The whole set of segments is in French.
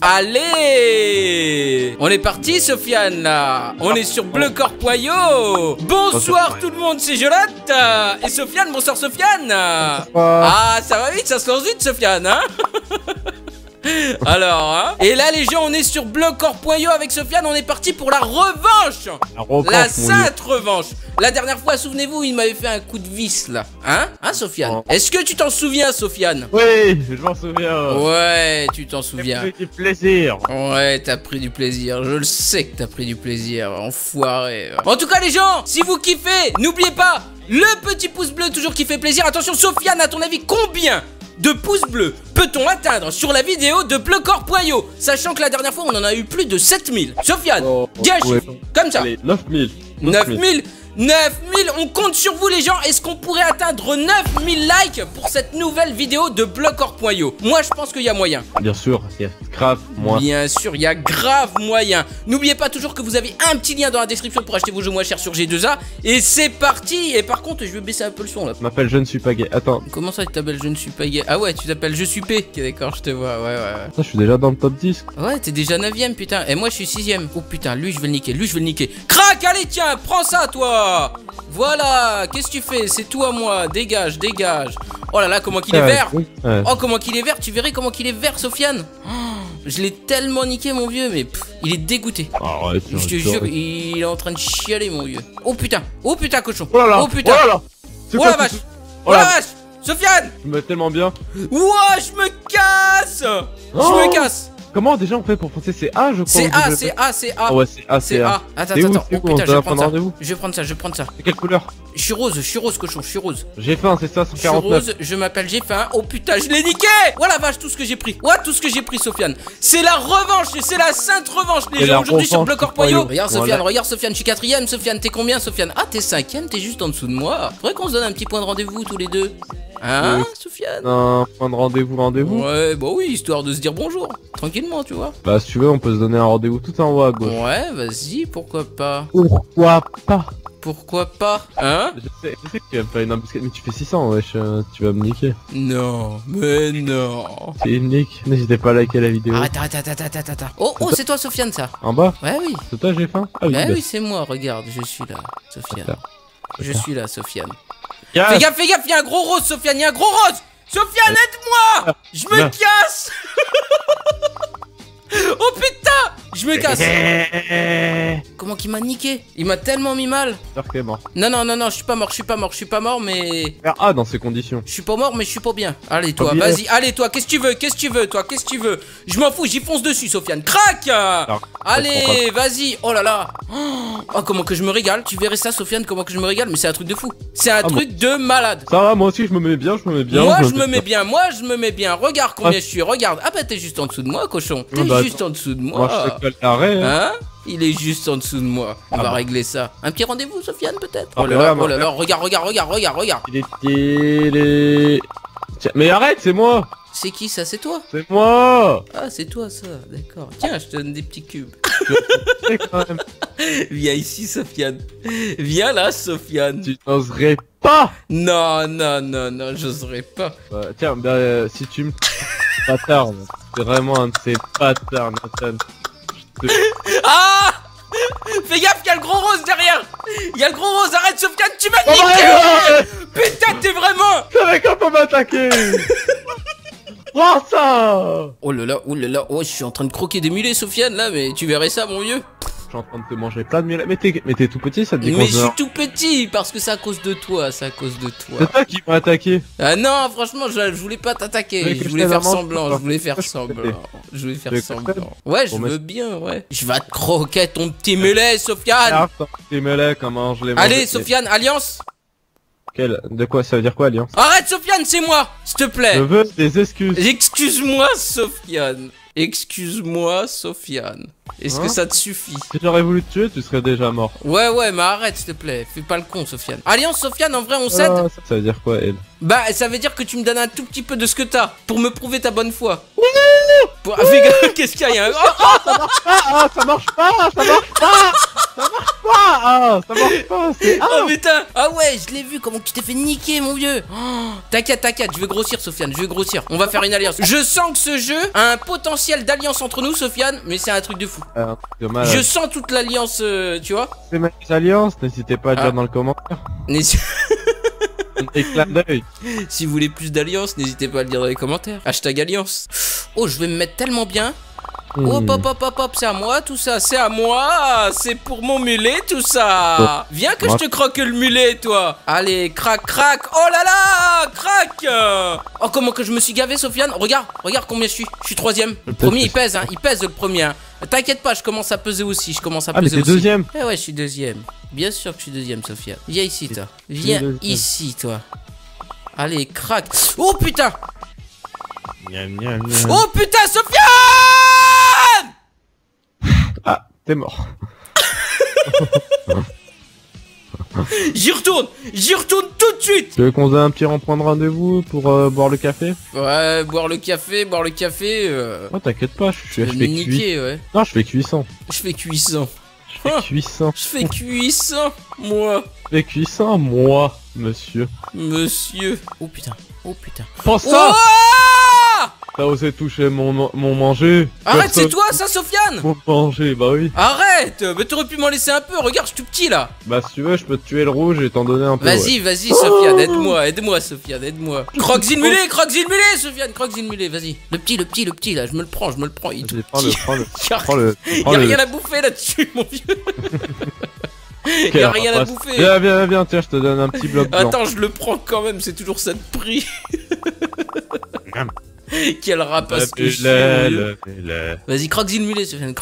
Allez, on est parti Sofiane là. On est sur Blockor.io. Bonsoir tout le monde, c'est Jolate. Et Sofiane, bonsoir Sofiane. Ah ça va vite, ça se lance vite Sofiane hein. Alors hein. Et là les gens, on est sur Blockor.io avec Sofiane. On est parti pour la revanche. La sainte revanche. La dernière fois, souvenez-vous, il m'avait fait un coup de vis là. Hein? Hein Sofiane? Est-ce que tu t'en souviens Sofiane? Oui, je m'en souviens. Ouais, tu t'en souviens. J'ai pris du plaisir. Ouais, t'as pris du plaisir. Je le sais que t'as pris du plaisir. Enfoiré. En tout cas les gens, si vous kiffez, n'oubliez pas le petit pouce bleu toujours qui fait plaisir. Attention Sofiane, à ton avis combien de pouces bleus peut-on atteindre sur la vidéo de Blockor.io, sachant que la dernière fois on en a eu plus de 7000. Sofiane, gâche comme ça. Allez, 9000. 9000, on compte sur vous les gens. Est-ce qu'on pourrait atteindre 9000 likes pour cette nouvelle vidéo de Blockor.io? Moi je pense qu'il y a moyen. Bien sûr, il y a grave moyen. Bien sûr, il y a grave moyen. N'oubliez pas toujours que vous avez un petit lien dans la description pour acheter vos jeux moins chers sur G2A. Et c'est parti. Et par contre, je vais baisser un peu le son là. Je m'appelle Je ne suis pas gay, attends. Comment ça tu t'appelles Je ne suis pas gay? Ah ouais, tu t'appelles Je suis P. Ok d'accord, je te vois, ouais. Putain, je suis déjà dans le top 10. Ouais, t'es déjà 9ème putain. Et moi je suis 6ème. Oh putain, lui je vais le niquer, Crac, allez tiens, prends ça toi. Voilà, qu'est-ce que tu fais? C'est toi moi, dégage, dégage. Oh là là, comment qu'il est vert. Oh comment qu'il est vert, tu verrais comment qu'il est vert Sofiane. Oh, je l'ai tellement niqué mon vieux, mais pff, il est dégoûté. Arrête, je te jure, il est en train de chialer mon vieux. Oh putain cochon. Oh, là là. Oh putain. Oh, là là. Oh la vache. Oh la vache. Sofiane, je me mets tellement bien. Ouah, je me casse. Je me casse. Comment déjà on fait pour foncer? C'est A, je crois. C'est A. Ouais, c'est A, Attends. Oh putain, je vais prendre ça. C'est quelle couleur? Je suis rose, cochon, je suis rose. J'ai faim, c'est ça, 149. Je suis rose, je m'appelle, j'ai faim. Oh putain, je l'ai niqué. Oh la vache, tout ce que j'ai pris. Ouais, tout ce que j'ai pris, Sofiane. C'est la revanche, c'est la sainte revanche, les gens, aujourd'hui sur Blockor.io. Regarde, Sofiane, je suis 4ème. Sofiane, t'es combien, Sofiane? Ah, t'es 5ème, t'es juste en dessous de moi. Faudrait qu'on se donne un petit point de rendez-vous tous les deux. Hein, Sofiane? Un point de rendez-vous. Ouais, bah oui, histoire de se dire bonjour. Tranquillement, tu vois. Bah, si tu veux, on peut se donner un rendez-vous tout en haut à gauche. Ouais, vas-y, pourquoi pas? Pourquoi pas? Hein? Je sais que tu vas me faire une embuscade, mais tu fais 600, wesh. Tu vas me niquer. Non, mais non. C'est une nique. N'hésitez pas à liker la vidéo. Attends. Oh, c'est toi, Sofiane, ça? En bas? Ouais, oui. C'est toi, j'ai faim? Ah oui, c'est moi, regarde, je suis là, Sofiane. Yes. Fais gaffe, y'a un gros rose, Sofiane, Sofiane, aide-moi. Je me casse. Oh putain, je me casse. Comment qu'il m'a niqué? Il m'a tellement mis mal. Non, je suis pas mort, mais... Ah, dans ces conditions. Je suis pas mort, mais je suis pas bien. Allez toi, vas-y, qu'est-ce que tu veux? Je m'en fous, j'y fonce dessus, Sofiane. Crac. Allez, vas-y. Oh là là. Oh, comment que je me régale. Tu verrais ça, Sofiane, comment que je me régale. Mais c'est un truc de fou. C'est un truc de malade. Ça va, moi aussi, je me mets bien. Moi, je me mets bien. Regarde combien je suis, regarde. Ah bah, t'es juste en dessous de moi, cochon. T'es juste en dessous de moi. Hein? Il est juste en dessous de moi. On va régler ça. Un petit rendez-vous, Sofiane, peut-être? Oh là là, regarde. Mais arrête, c'est moi. C'est qui ça? C'est toi? C'est moi. Ah, c'est toi ça, d'accord. Tiens, je te donne des petits cubes. Viens ici, Sofiane. Viens là, Sofiane. Tu n'oserais pas? Non, j'oserais pas. Tiens, si tu me... Bâtard, c'est vraiment un de ces bâtards, Nathan. Ah! Fais gaffe, il y a le gros rose derrière! Arrête, Sofiane, tu m'as niqué! Putain, t'es vraiment... T'avais qu'à pas m'attaquer! Oh ça! Oh là là, oh, je suis en train de croquer des mulets, Sofiane, là, mais tu verrais ça, mon vieux? Je suis en train de te manger plein de mulets. Mais t'es tout petit, ça te déconne. Mais je suis tout petit, parce que c'est à cause de toi, C'est toi qui m'as attaqué. Ah non, franchement, je voulais pas t'attaquer. Je voulais faire semblant, je voulais faire semblant. Ouais, je veux bien, ouais. Je vais te croquer ton petit mulet, Sofiane. Tes mulets, comment je les mange. Allez, Sofiane, alliance. De quoi? Ça veut dire quoi, alliance? Arrête, Sofiane, c'est moi, s'il te plaît. Je veux des excuses. Excuse-moi, Sofiane. Est-ce que ça te suffit? Si j'aurais voulu te tuer, tu serais déjà mort. Ouais, mais arrête, s'il te plaît. Fais pas le con, Sofiane. Alliance, Sofiane, en vrai, on s'aide. Ça veut dire quoi, elle? Bah, ça veut dire que tu me donnes un tout petit peu de ce que t'as pour me prouver ta bonne foi. Qu'est-ce qu'il y a? Ça marche pas. Ah, ça marche pas. Oh putain. Ah ouais, je l'ai vu, comment tu t'es fait niquer, mon vieux. Oh, t'inquiète, je vais grossir, Sofiane, je vais grossir. On va faire une alliance. Je sens que ce jeu a un potentiel d'alliance entre nous, Sofiane, mais c'est un truc de fou. Dommage. Je sens toute l'alliance, tu vois. C'est ma alliance, n'hésitez pas à dire dans le commentaire. Si vous voulez plus d'alliance, n'hésitez pas à le dire dans les commentaires. Hashtag alliance. Oh, je vais me mettre tellement bien. Hop, hop, hop, hop, hop, c'est à moi tout ça, c'est à moi, c'est pour mon mulet tout ça. Viens que je te croque le mulet, toi. Allez, crac, crac, oh là là, crac. Oh, comment que je me suis gavé, Sofiane. Regarde combien je suis. Je suis troisième. Le premier, il pèse le premier. T'inquiète pas, je commence à peser aussi. Ah, mais t'es deuxième. Eh ouais, je suis deuxième. Bien sûr que je suis deuxième, Sofiane. Viens ici, toi. Allez, crac. Oh putain. Oh putain, Sofiane. Ah, t'es mort. J'y retourne tout de suite. Tu veux qu'on ait un petit rond-point de rendez-vous pour boire le café? Ouais, boire le café. Oh, t'inquiète pas, je fais cuisson, moi, monsieur. Oh putain. Pense ça. T'as osé toucher mon manger. Arrête, c'est toi ça, Sofiane. Mon manger, bah oui. Arrête. Mais t'aurais pu m'en laisser un peu, regarde, je suis tout petit là. Bah si tu veux, je peux te tuer le rouge et t'en donner un peu. Vas-y, Sofiane, aide-moi. Croque-zine mulet, Sofiane, croque-zine mulet, vas-y. Le petit là, je me le prends, il est tout petit. Y'a rien à bouffer là-dessus, mon vieux. Y'a rien à bouffer. Viens, tiens, je te donne un petit bloc blanc. Attends, je le prends quand même, c'est toujours ça de prix. Quel rapace que je suis. Vas-y, croque-zine mulet, Sofiane.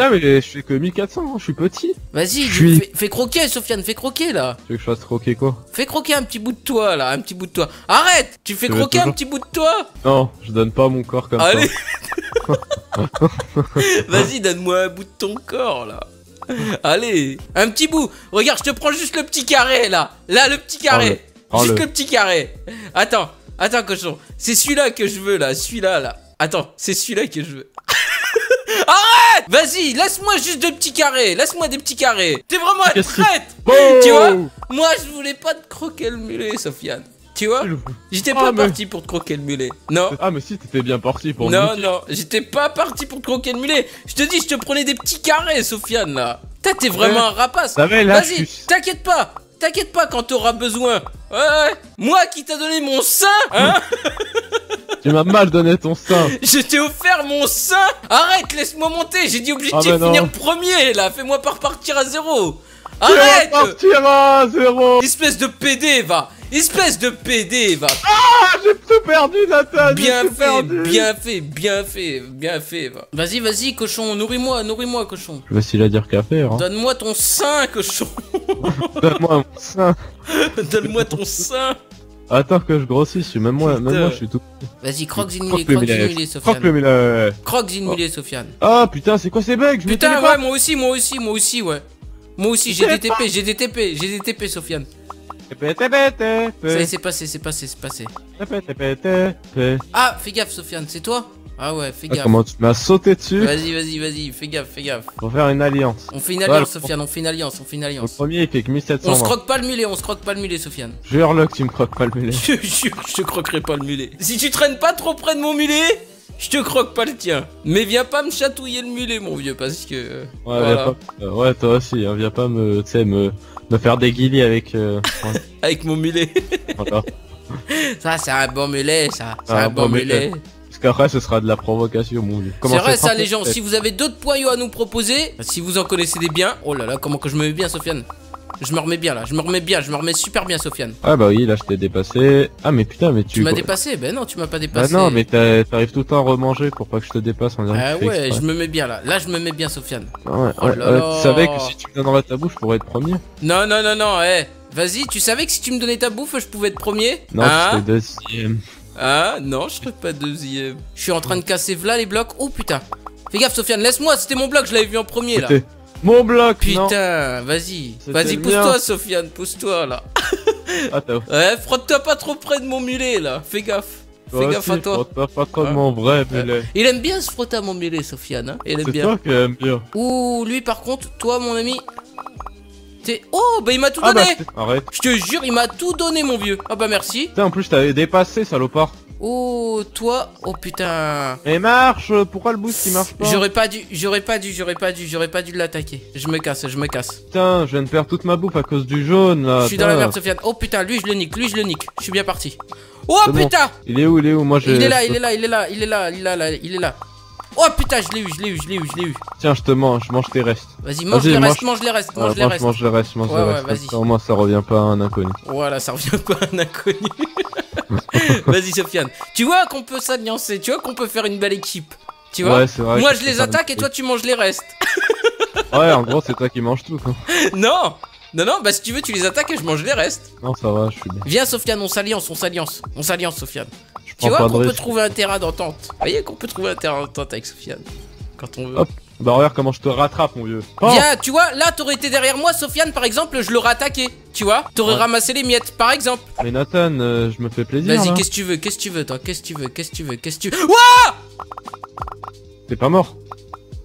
Ah mais je fais que 1400, je suis petit. Vas-y, fais croquer, Sofiane, fais croquer là. Tu veux que je fasse croquer quoi? Fais croquer un petit bout de toi là, Arrête. Tu fais croquer un petit bout de toi. Non, je donne pas mon corps comme ça. Allez. Vas-y, donne-moi un bout de ton corps là. Allez, un petit bout. Regarde, je te prends juste le petit carré là. Là, le petit carré. Juste le petit carré. Attends, cochon, c'est celui-là que je veux, là, celui-là. Attends, c'est celui-là que je veux. Arrête. Vas-y, laisse-moi juste des petits carrés, T'es vraiment un traître, tu vois. Moi, je voulais pas te croquer le mulet, Sofiane. Tu vois, j'étais pas parti pour te croquer le mulet. Non. Ah mais si, t'étais bien parti pour. Non, j'étais pas parti pour te croquer le mulet. Je te dis, je te prenais des petits carrés, Sofiane, là. T'es vraiment un rapace. Vas-y, t'inquiète pas quand t'auras besoin. Ouais. Moi qui t'ai donné mon sein, hein. Tu m'as mal donné ton sein. Je t'ai offert mon sein. Arrête, laisse-moi monter. J'ai dit objectif, finir premier là. Fais-moi pas repartir à zéro. Arrête. Repartir à zéro. Espèce de PD, va. Ah, j'ai tout perdu, Nathan. Bien fait, va. Vas-y, cochon, nourris-moi, cochon. Je vais essayer de dire qu'à faire. Hein. Donne-moi ton sein, cochon. Donne-moi mon sein. Donne-moi ton sein. Attends que je grossisse, même moi je suis tout. Vas-y, croque-zine mulet, Sofiane. Croque-zine mulet, Sofiane. Ah putain, c'est quoi ces bugs? Putain, ouais, moi aussi, ouais. Moi aussi, j'ai DTP, Sofiane. C'est passé. Ah, fais gaffe, Sofiane, c'est toi? Ah ouais, fais gaffe. Comment tu m'as sauté dessus? Vas-y, fais gaffe. On va faire une alliance. On fait une alliance, Sofiane, on fait une alliance. Le premier, il fait que 1700. On se croque pas le mulet, Sofiane. Jure-le que tu me croques pas le mulet. Je jure, je te croquerai pas le mulet. Si tu traînes pas trop près de mon mulet, je te croque pas le tien. Mais viens pas me chatouiller le mulet, mon vieux, parce que... Ouais, voilà. Ouais, toi aussi, hein, viens pas me... De faire des guillis avec... avec mon mulet. Voilà. Ça, c'est un bon mulet, ça. C'est un bon mulet. Parce qu'après, ce sera de la provocation, mon vieux. C'est vrai, ça, les gens. Si vous avez d'autres poyaux à nous proposer, si vous en connaissez des biens... Oh là là, comment que je me mets bien, Sofiane. Je me remets super bien, Sofiane. Ah bah oui, là je t'ai dépassé. Ah mais putain, mais tu m'as dépassé. Ben non, tu m'as pas dépassé. Ah non, mais t'arrives tout le temps à remanger pour pas que je te dépasse. Ah ouais, je me mets bien là. Là je me mets bien, Sofiane. Tu savais que si tu me donnerais ta bouffe, je pourrais être premier. Non, eh. Vas-y, tu savais que si tu me donnais ta bouffe, je pouvais être premier. Non, je serais deuxième. Ah non, je serais pas deuxième. Je suis en train de casser v'là les blocs. Oh putain. Fais gaffe, Sofiane, laisse-moi. C'était mon bloc, je l'avais vu en premier là. Mon bloc. Putain, vas-y, pousse-toi, Sofiane, pousse-toi là. Attends. Ouais, frotte-toi pas trop près de mon mulet là, fais gaffe. Fais gaffe à toi. Frotte-toi pas trop de mon vrai mulet. Il aime bien se frotter à mon mulet, Sofiane. Hein. C'est toi qui aime bien. Ouh, lui par contre, toi mon ami. Oh bah il m'a tout donné. Arrête. Je te jure, il m'a tout donné mon vieux. Ah bah merci. Putain, en plus t'avais dépassé, salopard. Oh toi, oh putain. Mais marche, pourquoi le boost il marche pas? J'aurais pas dû l'attaquer. Je me casse. Putain, je viens de perdre toute ma bouffe à cause du jaune là. Je suis dans la merde Sofiane. Oh putain, lui je le nique. Je suis bien parti. Oh putain bon. Il est où? Moi j'ai... Il est là. Oh putain, je l'ai eu. Tiens, je mange tes restes. Vas-y, mange les restes. Mange les restes. Vas-y. Au moins, ça revient pas à un inconnu. Voilà, ça revient pas à un inconnu. Vas-y, Sofiane. Tu vois qu'on peut s'alliancer, tu vois qu'on peut faire une belle équipe. Tu vois, ouais, vrai. Moi, je les attaque et toi, tu manges les restes. Ouais, en gros, c'est toi qui manges tout, quoi. Non, bah si tu veux, tu les attaques et je mange les restes. Non, ça va, je suis bien. Viens, Sofiane, on s'alliance, Sofiane. Tu vois qu'on peut trouver un terrain d'entente. Vous voyez qu'on peut trouver un terrain d'entente avec Sofiane quand on veut. Hop. Bah regarde comment je te rattrape mon vieux. Oh. Bien, tu vois, là t'aurais été derrière moi Sofiane par exemple, je l'aurais attaqué. Tu vois, t'aurais ramassé les miettes par exemple. Mais Nathan, je me fais plaisir. Vas-y, qu'est-ce que tu veux? Wouah! T'es pas mort.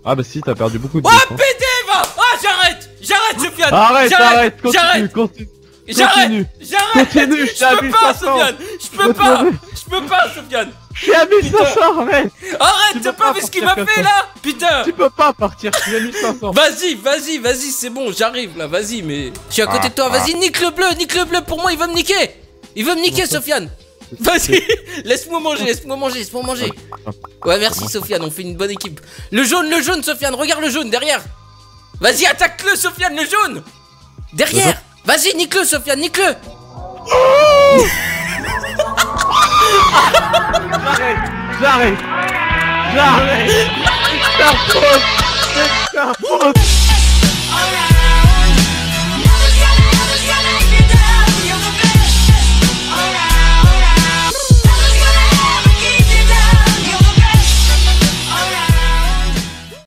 Ah bah si, t'as perdu beaucoup de temps. Oh pété va! Ah j'arrête Sofiane. Arrête, continue, je peux pas, Sofiane. Je suis à 1500, arrête! Arrête, t'as pas vu ce qu'il m'a fait là? Putain! Tu peux pas partir, je suis à 1500. Vas-y, c'est bon, j'arrive là, vas-y, mais. Je suis à côté de toi, vas-y, nique le bleu pour moi, il veut me niquer, Sofiane! Vas-y, laisse-moi manger. Ouais, merci, Sofiane, on fait une bonne équipe. Le jaune, Sofiane, regarde le jaune derrière! Vas-y, attaque-le, Sofiane, le jaune! Derrière! Vas-y, nique-le, Sofiane, nique-le! Oh J'arrête! C'est ta faute!